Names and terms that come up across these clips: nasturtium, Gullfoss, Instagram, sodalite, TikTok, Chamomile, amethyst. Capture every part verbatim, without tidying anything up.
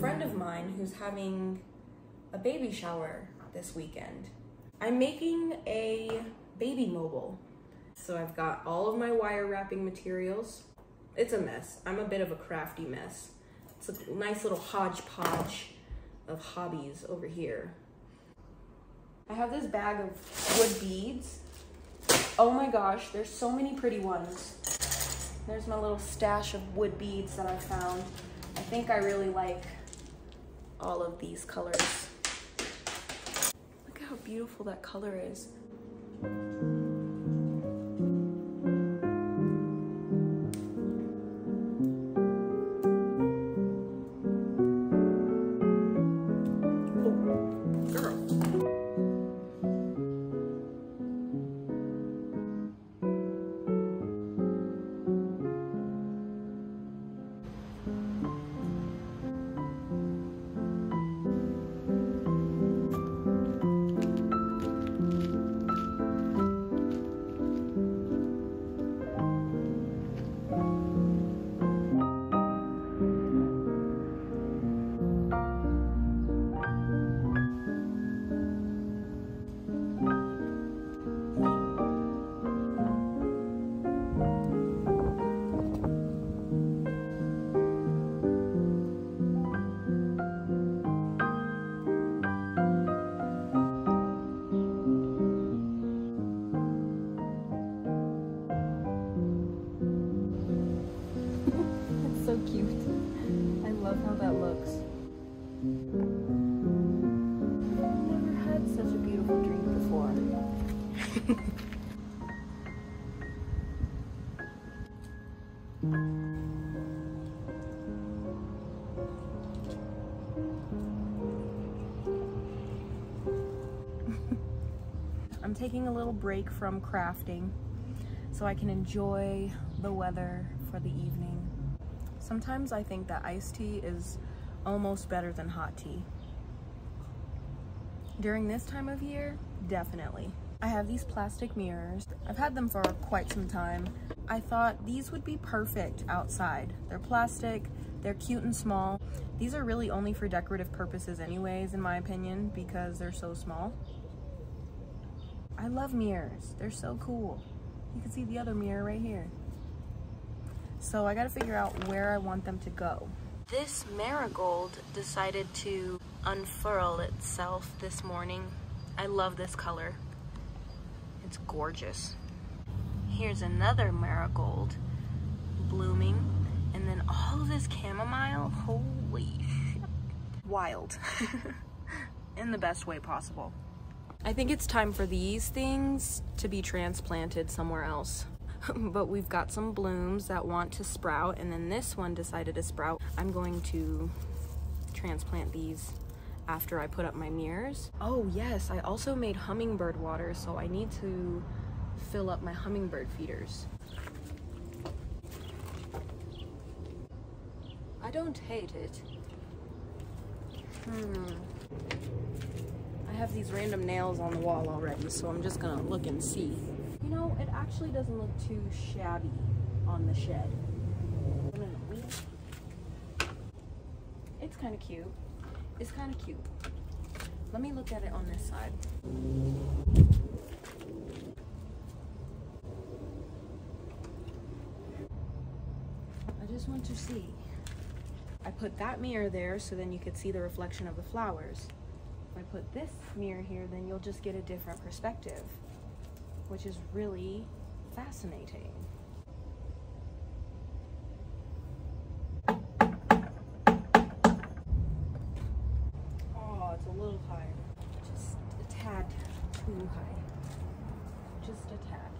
friend of mine who's having a baby shower this weekend. I'm making a baby mobile. So I've got all of my wire wrapping materials. It's a mess. I'm a bit of a crafty mess. It's a nice little hodgepodge of hobbies over here. I have this bag of wood beads. Oh my gosh, there's so many pretty ones. There's my little stash of wood beads that I found. I think I really like all of these colors. Look how beautiful that color is. I'm taking a little break from crafting so I can enjoy the weather for the evening. Sometimes I think that iced tea is almost better than hot tea. During this time of year, definitely. I have these plastic mirrors. I've had them for quite some time. I thought these would be perfect outside. They're plastic, they're cute and small. These are really only for decorative purposes anyways, in my opinion, because they're so small. I love mirrors, they're so cool. You can see the other mirror right here. So I gotta figure out where I want them to go. This marigold decided to unfurl itself this morning. I love this color, it's gorgeous. Here's another marigold blooming, and then all of this chamomile, holy shit. Wild, in the best way possible. I think it's time for these things to be transplanted somewhere else. But we've got some blooms that want to sprout, and then this one decided to sprout. I'm going to transplant these after I put up my mirrors. Oh yes, I also made hummingbird water, so I need to fill up my hummingbird feeders. I don't hate it. Hmm. I have these random nails on the wall already, so I'm just gonna look and see. You know, it actually doesn't look too shabby on the shed. It's kind of cute. It's kind of cute. Let me look at it on this side. I just want to see. I put that mirror there so then you could see the reflection of the flowers. If I put this mirror here, then you'll just get a different perspective, which is really fascinating. Oh, it's a little higher. Just a tad too high. Just a tad.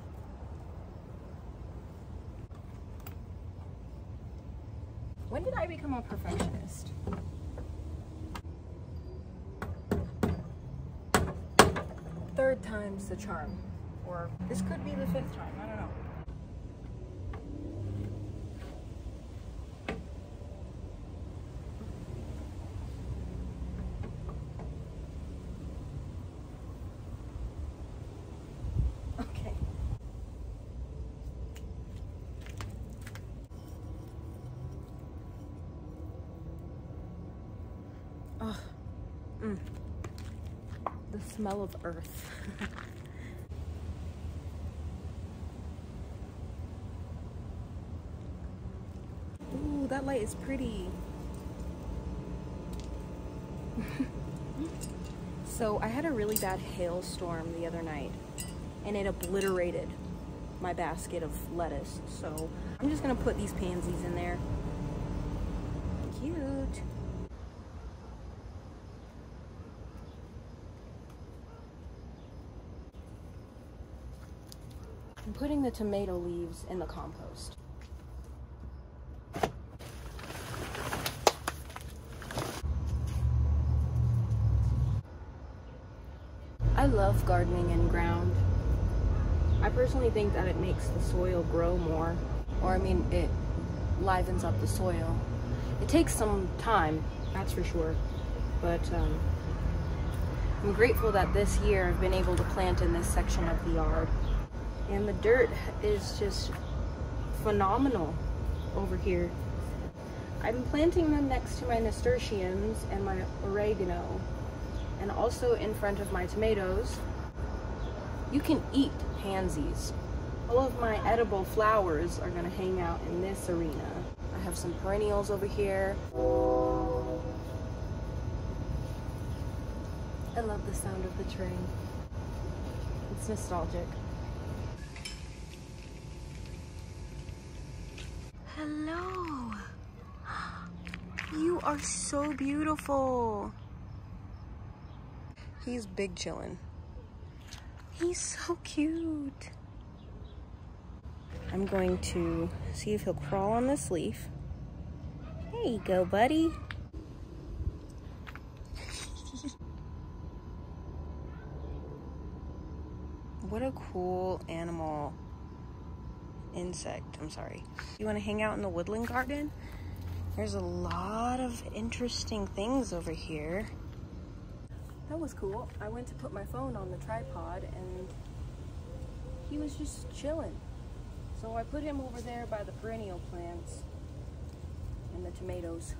When did I become a perfectionist? Third time's the charm. Or this could be the fifth time, I don't know. Okay. Oh, mm. The smell of earth. Ooh, that light is pretty. So I had a really bad hailstorm the other night and it obliterated my basket of lettuce. So I'm just gonna put these pansies in there. Cute. I'm putting the tomato leaves in the compost. I love gardening in ground. I personally think that it makes the soil grow more, or I mean it livens up the soil. It takes some time, that's for sure, but um, I'm grateful that this year I've been able to plant in this section of the yard. And the dirt is just phenomenal over here. I'm planting them next to my nasturtiums and my oregano, and also in front of my tomatoes. You can eat pansies. All of my edible flowers are gonna hang out in this arena. I have some perennials over here. I love the sound of the train. It's nostalgic. Hello! You are so beautiful! He's big chillin'. He's so cute. I'm going to see if he'll crawl on this leaf. There you go, buddy. What a cool animal. Insect, I'm sorry. You want to hang out in the woodland garden? There's a lot of interesting things over here. That was cool. I went to put my phone on the tripod and he was just chilling. So I put him over there by the perennial plants and the tomatoes.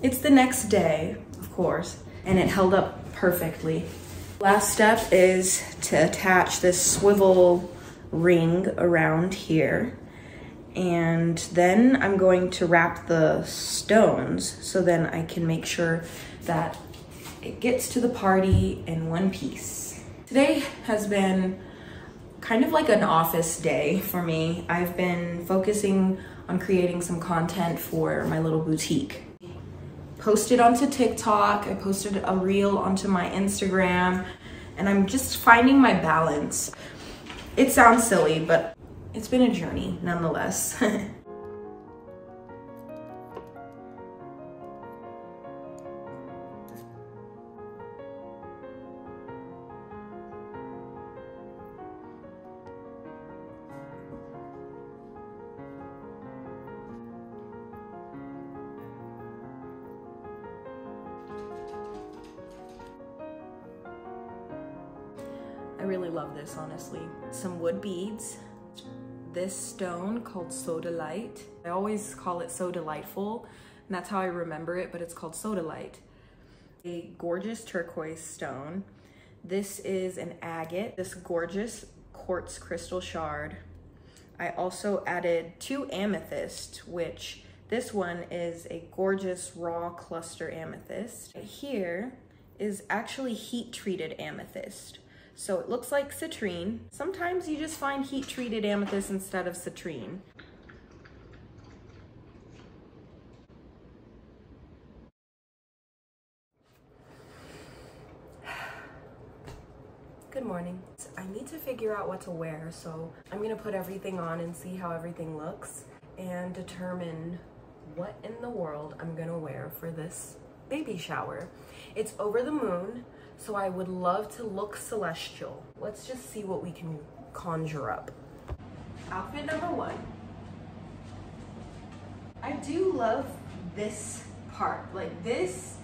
It's the next day, of course, and it held up perfectly. Last step is to attach this swivel ring around here, and then I'm going to wrap the stones so then I can make sure that it gets to the party in one piece. Today has been kind of like an office day for me. I've been focusing on creating some content for my little boutique. Posted onto TikTok, I posted a reel onto my Instagram, and I'm just finding my balance. It sounds silly, but it's been a journey nonetheless. I really love this, honestly. Some wood beads, this stone called sodalite. I always call it so delightful, and that's how I remember it, but it's called sodalite. A gorgeous turquoise stone. This is an agate, this gorgeous quartz crystal shard. I also added two amethyst, which this one is a gorgeous raw cluster amethyst. Here is actually heat-treated amethyst. So it looks like citrine. Sometimes you just find heat-treated amethyst instead of citrine. Good morning. I need to figure out what to wear, so I'm gonna put everything on and see how everything looks and determine what in the world I'm gonna wear for this baby shower. It's over the moon, so I would love to look celestial. Let's just see what we can conjure up. Outfit number one. I do love this part, like this,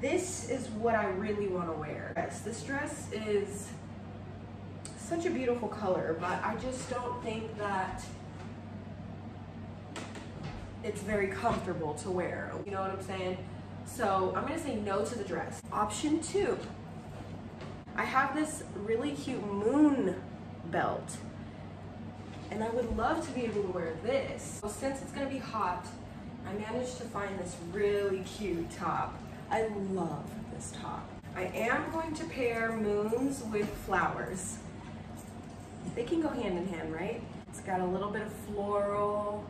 this is what I really wanna wear. This dress is such a beautiful color, but I just don't think that it's very comfortable to wear. You know what I'm saying? So I'm gonna say no to the dress. Option two, I have this really cute moon belt, and I would love to be able to wear this. Well, since it's gonna be hot, I managed to find this really cute top. I love this top. I am going to pair moons with flowers. They can go hand in hand, right? It's got a little bit of floral,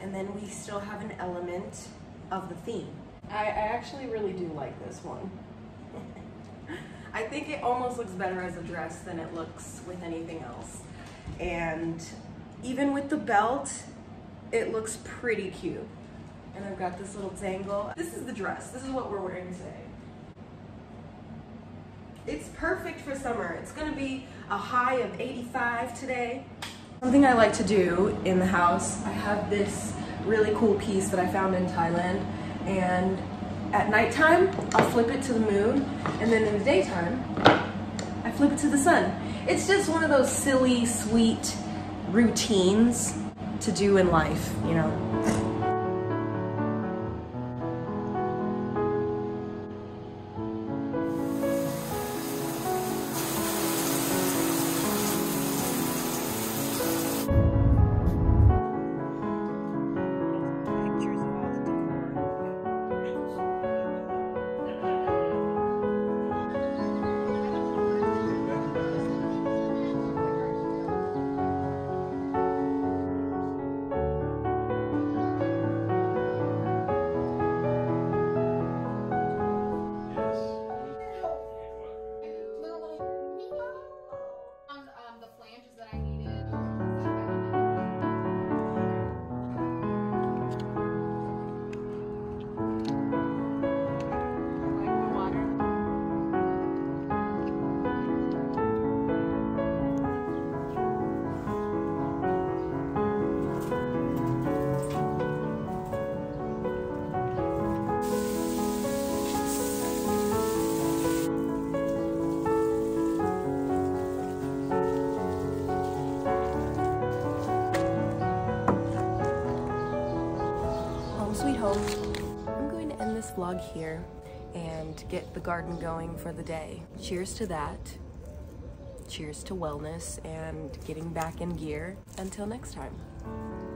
and then we still have an element of the theme. I, I actually really do like this one. I think it almost looks better as a dress than it looks with anything else. And even with the belt, it looks pretty cute. And I've got this little dangle. This is the dress. This is what we're wearing today. It's perfect for summer. It's gonna be a high of eighty-five today. Something I like to do in the house, I have this really cool piece that I found in Thailand, and at nighttime, I'll flip it to the moon, and then in the daytime, I flip it to the sun. It's just one of those silly, sweet routines to do in life, you know? I'm going to end this vlog here and get the garden going for the day. Cheers to that. Cheers to wellness and getting back in gear. Until next time.